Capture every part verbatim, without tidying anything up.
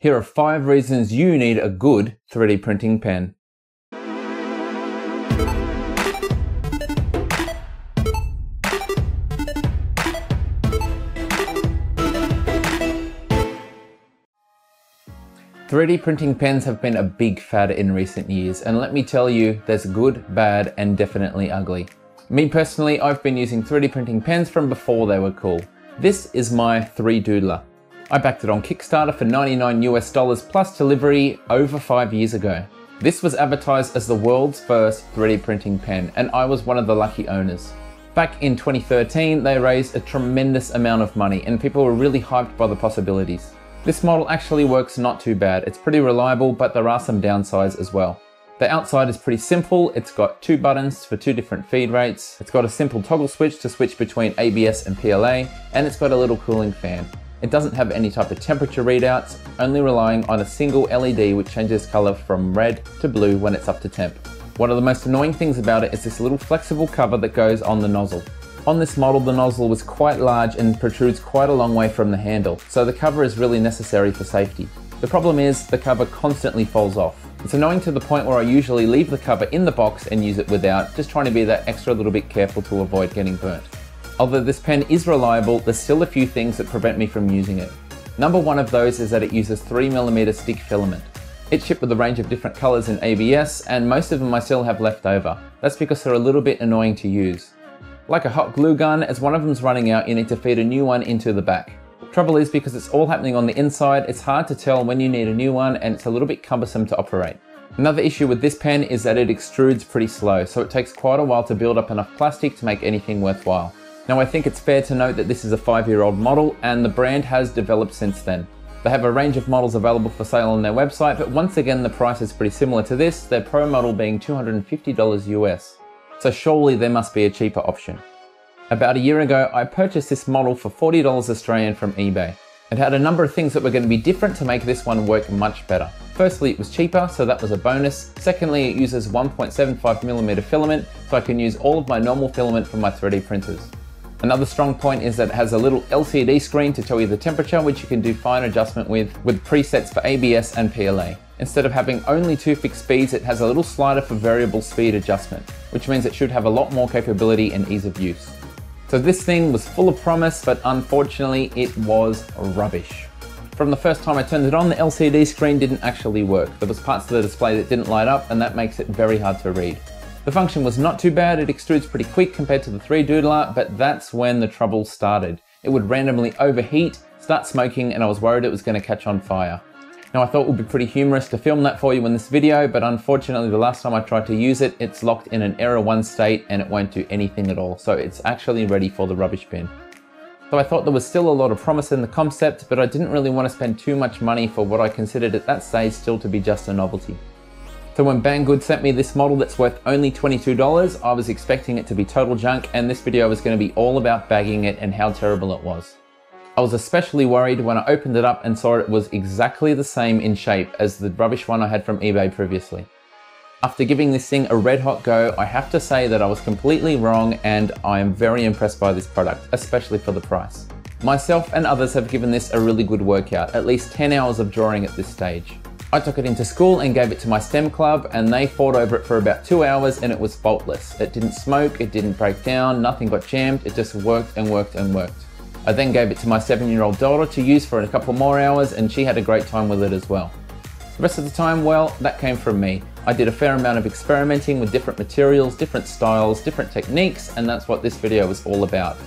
here are five reasons you need a good three D printing pen. three D printing pens have been a big fad in recent years, and let me tell you, there's good, bad, and definitely ugly. Me personally, I've been using three D printing pens from before they were cool. This is my three Doodler. I backed it on Kickstarter for ninety-nine US dollars plus delivery over five years ago. This was advertised as the world's first three D printing pen, and I was one of the lucky owners. Back in twenty thirteen, they raised a tremendous amount of money, and people were really hyped by the possibilities. This model actually works not too bad. It's pretty reliable, but there are some downsides as well. The outside is pretty simple. It's got two buttons for two different feed rates. It's got a simple toggle switch to switch between A B S and P L A, and it's got a little cooling fan. It doesn't have any type of temperature readouts, only relying on a single L E D which changes color from red to blue when it's up to temp. One of the most annoying things about it is this little flexible cover that goes on the nozzle. On this model, the nozzle was quite large and protrudes quite a long way from the handle, so the cover is really necessary for safety. The problem is, the cover constantly falls off. It's annoying to the point where I usually leave the cover in the box and use it without, just trying to be that extra little bit careful to avoid getting burnt. Although this pen is reliable, there's still a few things that prevent me from using it. Number one of those is that it uses three millimeter stick filament. It's shipped with a range of different colors in A B S, and most of them I still have left over. That's because they're a little bit annoying to use. Like a hot glue gun, as one of them's running out, you need to feed a new one into the back. Trouble is, because it's all happening on the inside, it's hard to tell when you need a new one, and it's a little bit cumbersome to operate. Another issue with this pen is that it extrudes pretty slow, so it takes quite a while to build up enough plastic to make anything worthwhile. Now, I think it's fair to note that this is a five-year-old model, and the brand has developed since then. They have a range of models available for sale on their website, but once again the price is pretty similar to this, their pro model being two hundred fifty dollars US. So surely there must be a cheaper option. About a year ago, I purchased this model for forty dollars Australian from eBay. It had a number of things that were going to be different to make this one work much better. Firstly, it was cheaper, so that was a bonus. Secondly, it uses one point seven five millimeter filament, so I can use all of my normal filament from my three D printers. Another strong point is that it has a little L C D screen to tell you the temperature, which you can do fine adjustment with, with presets for A B S and P L A. Instead of having only two fixed speeds, it has a little slider for variable speed adjustment, which means it should have a lot more capability and ease of use. So this thing was full of promise, but unfortunately it was rubbish. From the first time I turned it on, the L C D screen didn't actually work. There was parts of the display that didn't light up, and that makes it very hard to read. The function was not too bad. It extrudes pretty quick compared to the three Doodler, but that's when the trouble started. It would randomly overheat, start smoking, and I was worried it was going to catch on fire. Now, I thought it would be pretty humorous to film that for you in this video, but unfortunately the last time I tried to use it, it's locked in an error one state and it won't do anything at all, so it's actually ready for the rubbish bin. So I thought there was still a lot of promise in the concept, but I didn't really want to spend too much money for what I considered at that stage still to be just a novelty. So when Banggood sent me this model that's worth only twenty-two dollars, I was expecting it to be total junk, and this video was going to be all about bagging it and how terrible it was. I was especially worried when I opened it up and saw it was exactly the same in shape as the rubbish one I had from eBay previously. After giving this thing a red hot go, I have to say that I was completely wrong, and I am very impressed by this product, especially for the price. Myself and others have given this a really good workout, at least ten hours of drawing at this stage. I took it into school and gave it to my STEM club, and they fought over it for about two hours and it was faultless. It didn't smoke, it didn't break down, nothing got jammed, it just worked and worked and worked. I then gave it to my seven-year-old daughter to use for a couple more hours, and she had a great time with it as well. The rest of the time, well, that came from me. I did a fair amount of experimenting with different materials, different styles, different techniques, and that's what this video was all about.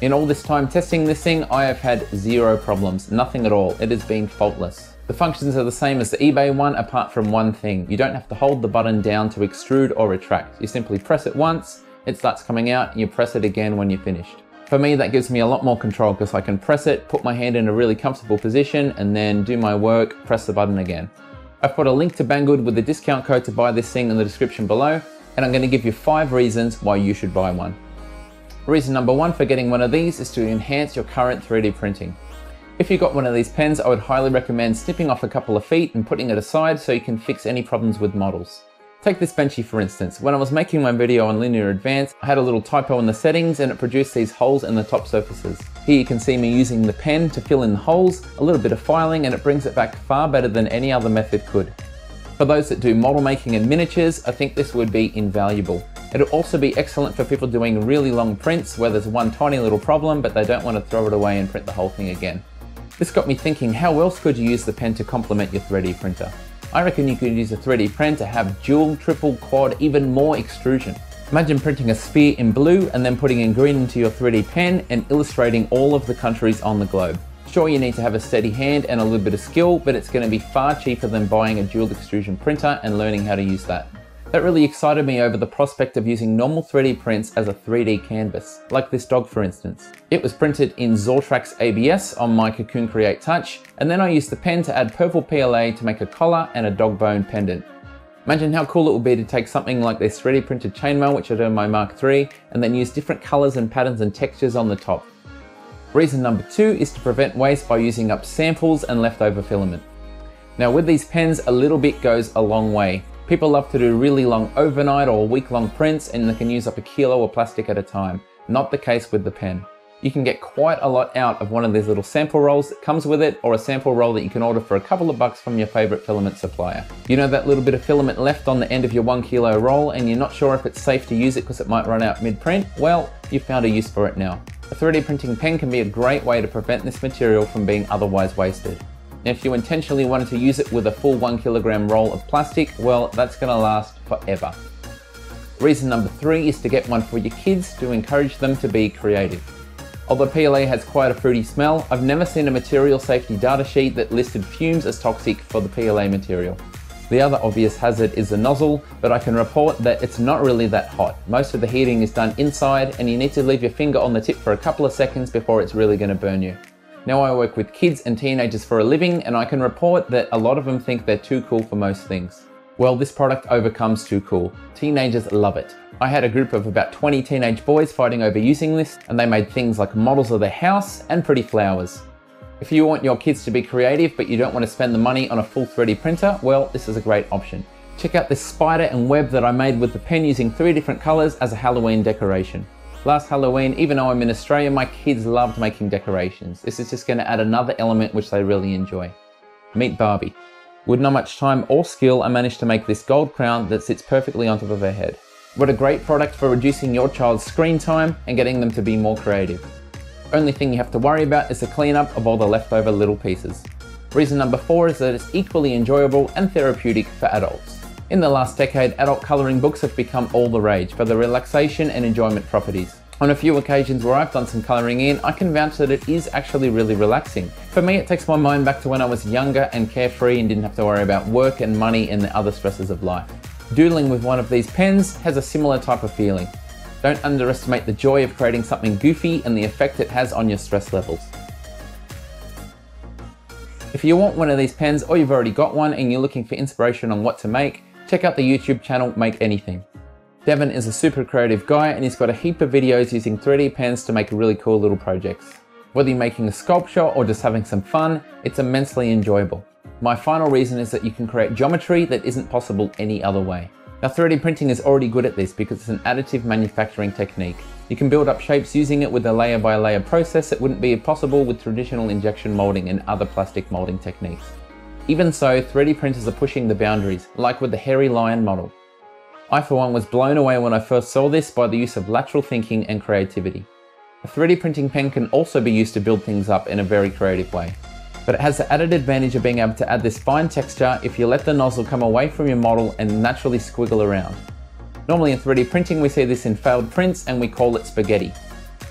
In all this time testing this thing, I have had zero problems, nothing at all. It has been faultless. The functions are the same as the eBay one, apart from one thing. You don't have to hold the button down to extrude or retract. You simply press it once, it starts coming out, and you press it again when you're finished. For me, that gives me a lot more control because I can press it, put my hand in a really comfortable position, and then do my work, press the button again. I've put a link to Banggood with the discount code to buy this thing in the description below, and I'm going to give you five reasons why you should buy one. Reason number one for getting one of these is to enhance your current three D printing. If you got one of these pens, I would highly recommend snipping off a couple of feet and putting it aside so you can fix any problems with models. Take this Benchy for instance. When I was making my video on Linear Advance, I had a little typo in the settings and it produced these holes in the top surfaces. Here you can see me using the pen to fill in the holes, a little bit of filing, and it brings it back far better than any other method could. For those that do model making and miniatures, I think this would be invaluable. It'll also be excellent for people doing really long prints where there's one tiny little problem but they don't want to throw it away and print the whole thing again. This got me thinking, how else could you use the pen to complement your three D printer? I reckon you could use a three D pen to have dual, triple, quad, even more extrusion. Imagine printing a sphere in blue and then putting in green into your three D pen and illustrating all of the countries on the globe. Sure, you need to have a steady hand and a little bit of skill, but it's going to be far cheaper than buying a dual extrusion printer and learning how to use that. That really excited me over the prospect of using normal three D prints as a three D canvas, like this dog for instance. It was printed in Zortrax A B S on my Cocoon Create Touch, and then I used the pen to add purple P L A to make a collar and a dog bone pendant. Imagine how cool it would be to take something like this three D printed chainmail, which I do in my Mark three, and then use different colors and patterns and textures on the top. Reason number two is to prevent waste by using up samples and leftover filament. Now with these pens, a little bit goes a long way. People love to do really long overnight or week-long prints and they can use up a kilo of plastic at a time. Not the case with the pen. You can get quite a lot out of one of these little sample rolls that comes with it, or a sample roll that you can order for a couple of bucks from your favorite filament supplier. You know, that little bit of filament left on the end of your one kilo roll and you're not sure if it's safe to use it because it might run out mid-print? Well, you've found a use for it now. A three D printing pen can be a great way to prevent this material from being otherwise wasted. Now, if you intentionally wanted to use it with a full one kilogram roll of plastic, well, that's gonna last forever. Reason number three is to get one for your kids to encourage them to be creative. Although P L A has quite a fruity smell, I've never seen a material safety data sheet that listed fumes as toxic for the P L A material. The other obvious hazard is the nozzle, but I can report that it's not really that hot. Most of the heating is done inside and you need to leave your finger on the tip for a couple of seconds before it's really gonna burn you. Now I work with kids and teenagers for a living, and I can report that a lot of them think they're too cool for most things. Well, this product overcomes too cool. Teenagers love it. I had a group of about twenty teenage boys fighting over using this, and they made things like models of their house and pretty flowers. If you want your kids to be creative but you don't want to spend the money on a full three D printer, well, this is a great option. Check out this spider and web that I made with the pen using three different colors as a Halloween decoration. Last Halloween, even though I'm in Australia, my kids loved making decorations. This is just going to add another element which they really enjoy. Meet Barbie. With not much time or skill, I managed to make this gold crown that sits perfectly on top of her head. What a great product for reducing your child's screen time and getting them to be more creative. Only thing you have to worry about is the cleanup of all the leftover little pieces. Reason number four is that it's equally enjoyable and therapeutic for adults. In the last decade, adult colouring books have become all the rage for the relaxation and enjoyment properties. On a few occasions where I've done some colouring in, I can vouch that it is actually really relaxing. For me, it takes my mind back to when I was younger and carefree and didn't have to worry about work and money and the other stresses of life. Doodling with one of these pens has a similar type of feeling. Don't underestimate the joy of creating something goofy and the effect it has on your stress levels. If you want one of these pens, or you've already got one and you're looking for inspiration on what to make, check out the YouTube channel Make Anything. Devin is a super creative guy and he's got a heap of videos using three D pens to make really cool little projects. Whether you're making a sculpture or just having some fun, it's immensely enjoyable. My final reason is that you can create geometry that isn't possible any other way. Now three D printing is already good at this because it's an additive manufacturing technique. You can build up shapes using it with a layer by layer process that wouldn't be possible with traditional injection molding and other plastic molding techniques. Even so, three D printers are pushing the boundaries, like with the hairy lion model. I for one was blown away when I first saw this by the use of lateral thinking and creativity. A three D printing pen can also be used to build things up in a very creative way. But it has the added advantage of being able to add this fine texture if you let the nozzle come away from your model and naturally squiggle around. Normally in three D printing we see this in failed prints and we call it spaghetti.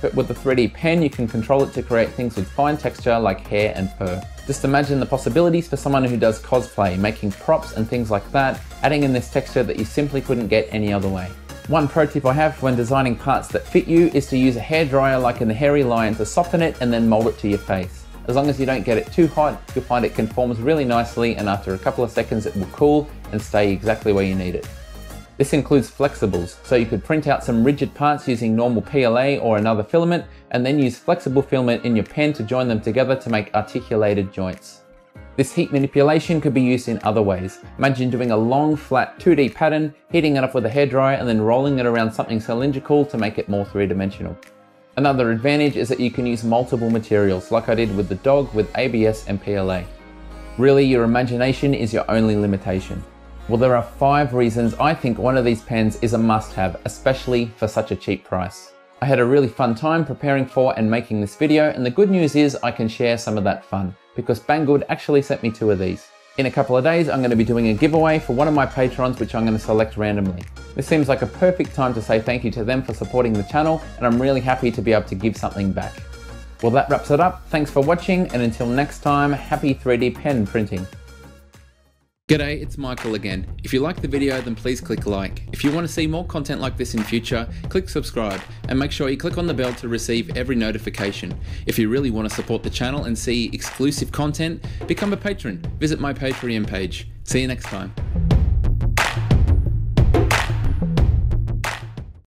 But with the three D pen you can control it to create things with fine texture like hair and fur. Just imagine the possibilities for someone who does cosplay, making props and things like that, adding in this texture that you simply couldn't get any other way. One pro tip I have when designing parts that fit you is to use a hairdryer like in the hairy lion to soften it and then mold it to your face. As long as you don't get it too hot, you'll find it conforms really nicely and after a couple of seconds it will cool and stay exactly where you need it. This includes flexibles, so you could print out some rigid parts using normal P L A or another filament, and then use flexible filament in your pen to join them together to make articulated joints. This heat manipulation could be used in other ways. Imagine doing a long, flat two D pattern, heating it up with a hairdryer, and then rolling it around something cylindrical to make it more three-dimensional. Another advantage is that you can use multiple materials, like I did with the dog with A B S and P L A. Really, your imagination is your only limitation. Well, there are five reasons I think one of these pens is a must-have, especially for such a cheap price. I had a really fun time preparing for and making this video, and the good news is I can share some of that fun, because Banggood actually sent me two of these. In a couple of days, I'm going to be doing a giveaway for one of my patrons, which I'm going to select randomly. This seems like a perfect time to say thank you to them for supporting the channel, and I'm really happy to be able to give something back. Well, that wraps it up. Thanks for watching, and until next time, happy three D pen printing. G'day, it's Michael again. If you like the video, then please click like. If you want to see more content like this in future, click subscribe and make sure you click on the bell to receive every notification. If you really want to support the channel and see exclusive content, become a patron. Visit my Patreon page. See you next time.